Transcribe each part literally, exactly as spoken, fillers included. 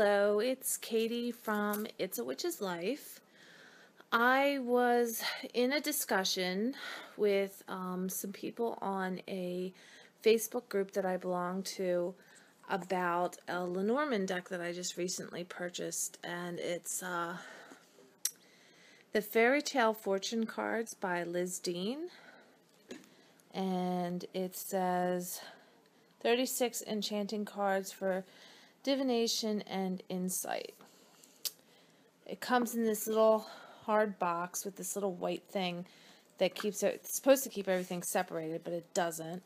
Hello, it's Katie from It's a Witch's Life. I was in a discussion with um, some people on a Facebook group that I belong to about a Lenormand deck that I just recently purchased, and it's uh, the Fairy Tale Fortune Cards by Liz Dean, and it says thirty-six enchanting cards for divination and insight. It comes in this little hard box with this little white thing that keeps it, it's supposed to keep everything separated, but it doesn't.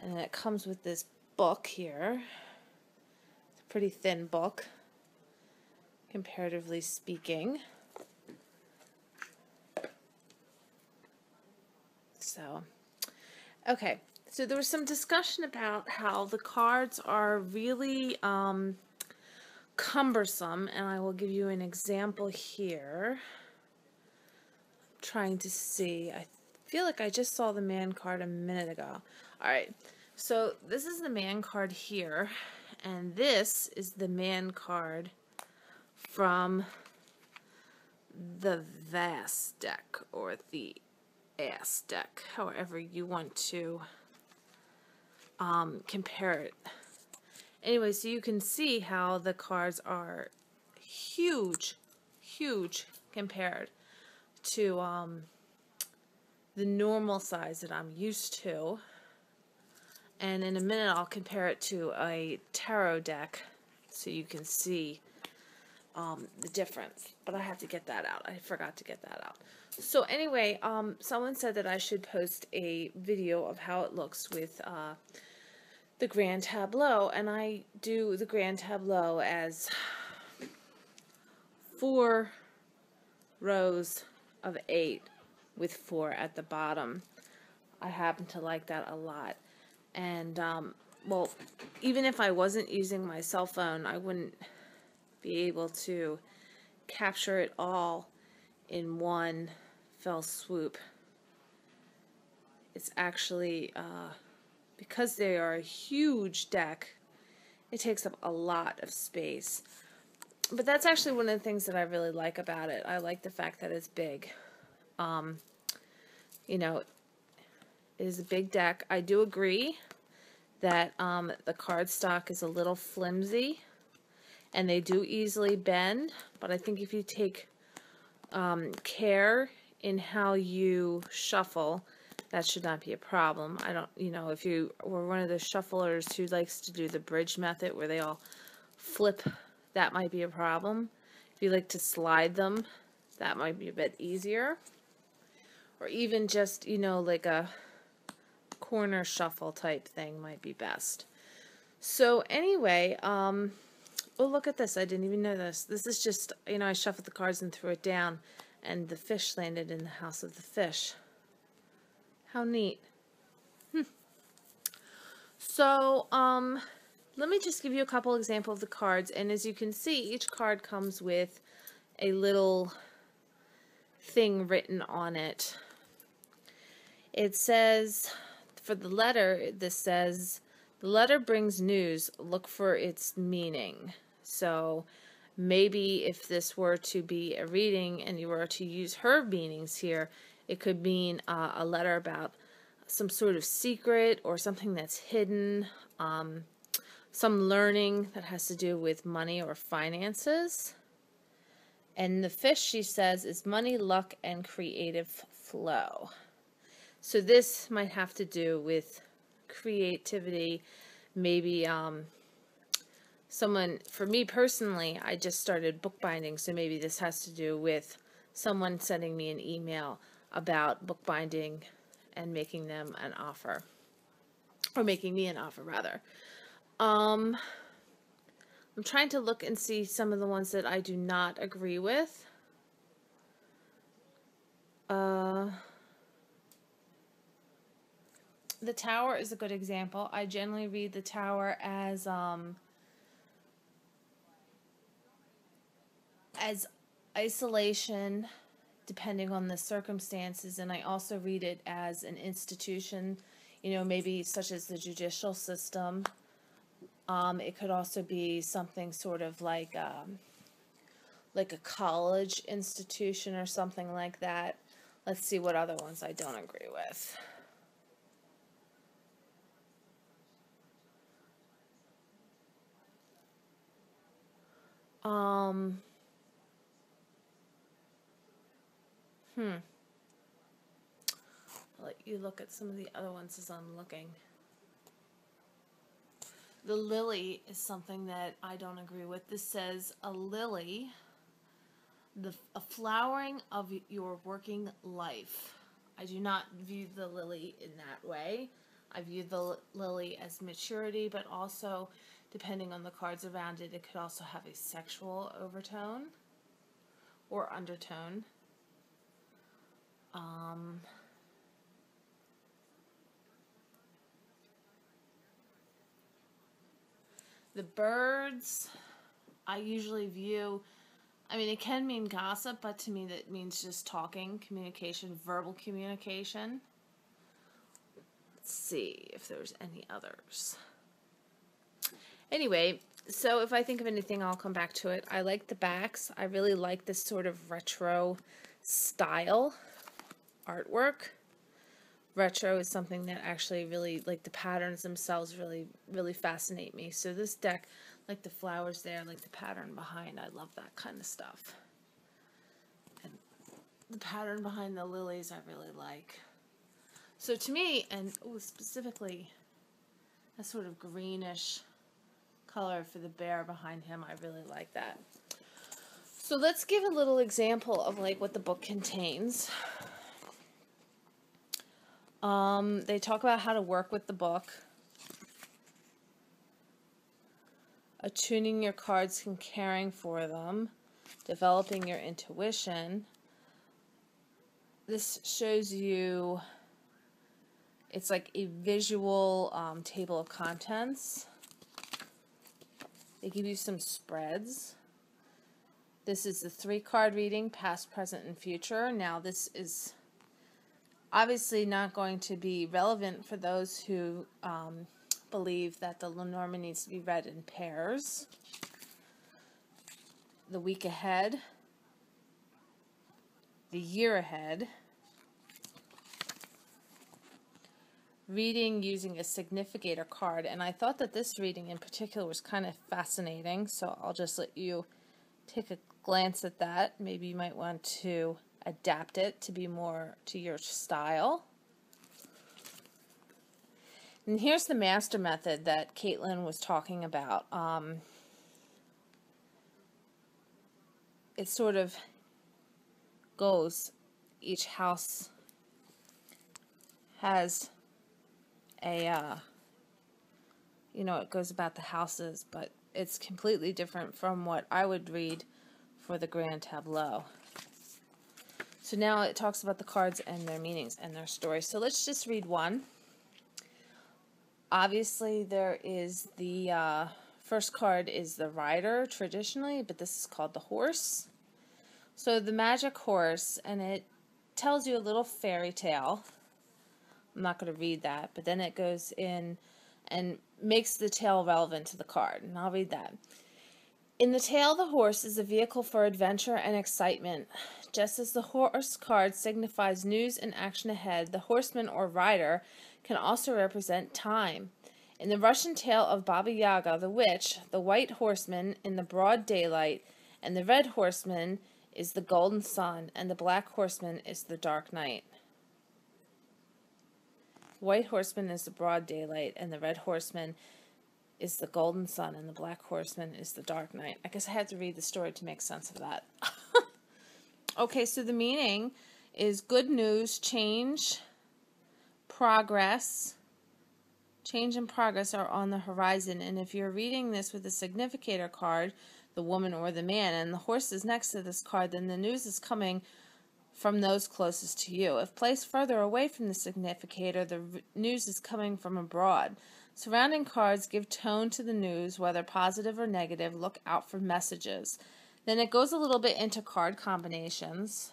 And then it comes with this book here. It's a pretty thin book, comparatively speaking. So, okay. So there was some discussion about how the cards are really um, cumbersome, and I will give you an example here. I'm trying to see. I feel like I just saw the man card a minute ago. Alright, so this is the man card here, and this is the man card from the Vast deck, or the Ass deck, however you want to Um, compare it. Anyway, so you can see how the cards are huge, huge compared to um, the normal size that I'm used to. And in a minute I'll compare it to a tarot deck so you can see um, the difference. But I have to get that out. I forgot to get that out. So anyway, um, someone said that I should post a video of how it looks with uh, the Grand Tableau, and I do the Grand Tableau as four rows of eight with four at the bottom. I happen to like that a lot, and um, well, even if I wasn't using my cell phone, I wouldn't be able to capture it all in one fell swoop. It's actually, uh, because they are a huge deck, it takes up a lot of space. But that's actually one of the things that I really like about it. I like the fact that it's big. Um, you know, it is a big deck. I do agree that um, the cardstock is a little flimsy, and they do easily bend, but I think if you take Um, care in how you shuffle, that should not be a problem. I don't, you know, if you were one of the shufflers who likes to do the bridge method where they all flip, that might be a problem. If you like to slide them, that might be a bit easier. Or even just, you know, like a corner shuffle type thing might be best. So anyway, um, oh, look at this. I didn't even know this. This is just, you know, I shuffled the cards and threw it down, and the fish landed in the house of the fish. How neat. Hmm. So, um, let me just give you a couple examples of the cards, and as you can see, each card comes with a little thing written on it. It says, for the letter, this says, the letter brings news. Look for its meaning. So maybe if this were to be a reading and you were to use her meanings here, it could mean uh, a letter about some sort of secret or something that's hidden, um, some learning that has to do with money or finances. And the fish, she says, is money, luck, and creative flow. So this might have to do with creativity, maybe um, someone, for me personally, I just started bookbinding, so maybe this has to do with someone sending me an email about bookbinding and making them an offer, or making me an offer, rather. Um, I'm trying to look and see some of the ones that I do not agree with. Uh... The Tower is a good example. I generally read the Tower as um, as isolation, depending on the circumstances, and I also read it as an institution, you know, maybe such as the judicial system, Um, it could also be something sort of like um, like a college institution or something like that. Let's see what other ones I don't agree with. Um, hmm. I'll let you look at some of the other ones as I'm looking. The lily is something that I don't agree with. This says, a lily, the a flowering of your working life. I do not view the lily in that way. I view the lily as maturity, but also, depending on the cards around it, it could also have a sexual overtone or undertone. Um... The birds, I usually view, I mean, it can mean gossip, but to me that means just talking, communication, verbal communication. Let's see if there's any others. Anyway, so if I think of anything, I'll come back to it. I like the backs. I really like this sort of retro style artwork. Retro is something that actually really, like the patterns themselves really, really fascinate me. So this deck, like the flowers there, like the pattern behind, I love that kind of stuff. And the pattern behind the lilies I really like. So to me, and ooh, specifically, that sort of greenish color for the bear behind him, I really like that. So let's give a little example of like what the book contains. Um, they talk about how to work with the book. Attuning your cards and caring for them. Developing your intuition. This shows you, it's like a visual um, table of contents. They give you some spreads. This is the three card reading, past, present, and future. Now this is obviously not going to be relevant for those who um, believe that the Lenormand needs to be read in pairs. The week ahead. The year ahead. Reading using a significator card. And I thought that this reading in particular was kind of fascinating, so I'll just let you take a glance at that. Maybe you might want to adapt it to be more to your style. And here's the master method that Caitlin was talking about. Um, it sort of goes, each house has a, uh, you know, it goes about the houses, but it's completely different from what I would read for the Grand Tableau. So now it talks about the cards and their meanings and their stories. So let's just read one. Obviously, there is the uh, first card is the rider traditionally, but this is called the horse. So the magic horse, and it tells you a little fairy tale. I'm not going to read that, but then it goes in and makes the tale relevant to the card, and I'll read that. In the tale, the horse is a vehicle for adventure and excitement. Just as the horse card signifies news and action ahead, the horseman or rider can also represent time. In the Russian tale of Baba Yaga, the witch, the white horseman in the broad daylight, and the red horseman is the golden sun, and the black horseman is the dark night. White horseman is the broad daylight, and the red horseman is the golden sun, and the black horseman is the dark night. I guess I had to read the story to make sense of that. Okay, so the meaning is good news, change, progress. Change and progress are on the horizon, and if you're reading this with a significator card, the woman or the man, and the horse is next to this card, then the news is coming from those closest to you. If placed further away from the significator, the news is coming from abroad. Surrounding cards give tone to the news, whether positive or negative. Look out for messages. Then it goes a little bit into card combinations.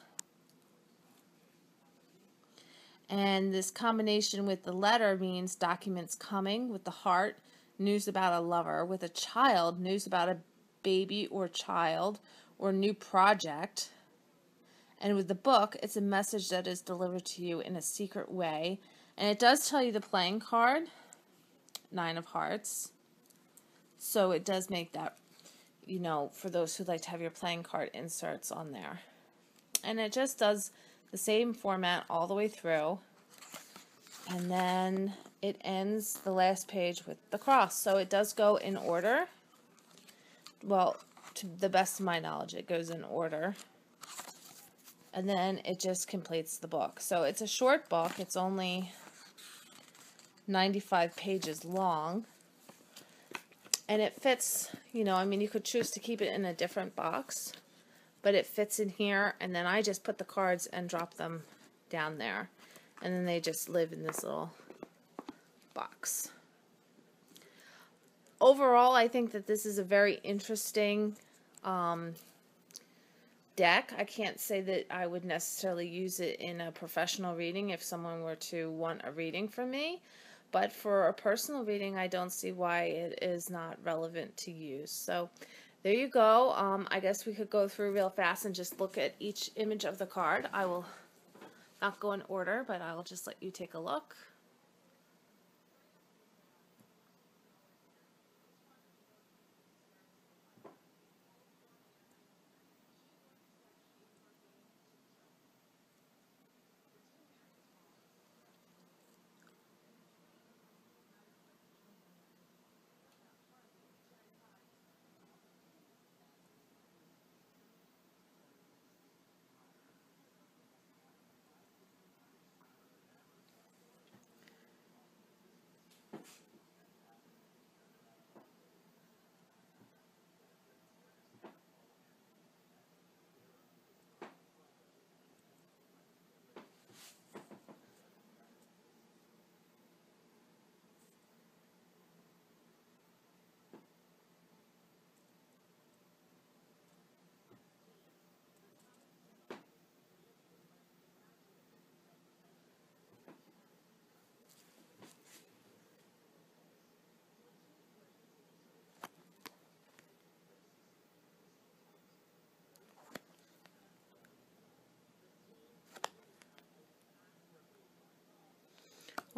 And this combination with the letter means documents coming with the heart, news about a lover. With a child, news about a baby or child or new project. And with the book, it's a message that is delivered to you in a secret way. And it does tell you the playing card, Nine of Hearts. So it does make that, you know, for those who like to have your playing card inserts on there. And it just does the same format all the way through. And then it ends the last page with the cross. So it does go in order. Well, to the best of my knowledge, it goes in order. And then it just completes the book. So it's a short book. It's only ninety-five pages long. And it fits, you know, I mean, you could choose to keep it in a different box. But it fits in here. And then I just put the cards and drop them down there. And then they just live in this little box. Overall, I think that this is a very interesting um, deck. I can't say that I would necessarily use it in a professional reading if someone were to want a reading from me, but for a personal reading, I don't see why it is not relevant to use. So there you go. Um, I guess we could go through real fast and just look at each image of the card. I will not go in order, but I'll just let you take a look.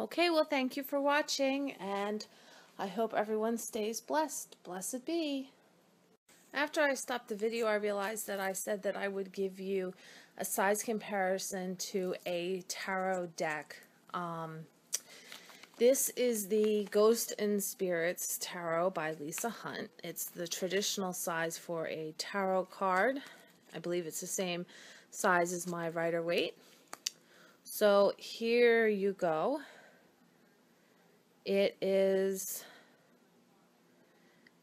Okay, well, thank you for watching, and I hope everyone stays blessed. Blessed be. After I stopped the video, I realized that I said that I would give you a size comparison to a tarot deck. Um, this is the Ghost and Spirits Tarot by Lisa Hunt. It's the traditional size for a tarot card. I believe it's the same size as my Rider-Waite. So here you go. It is,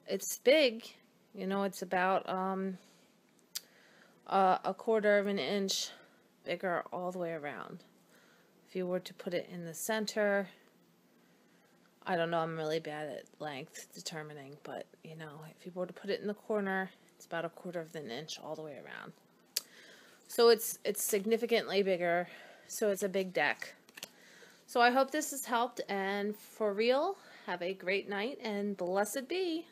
it's big, you know, it's about um, uh, a quarter of an inch bigger all the way around. If you were to put it in the center, I don't know, I'm really bad at length determining, but, you know, if you were to put it in the corner, it's about a quarter of an inch all the way around. So it's it's significantly bigger, so it's a big deck. So I hope this has helped, and for real, have a great night and blessed be.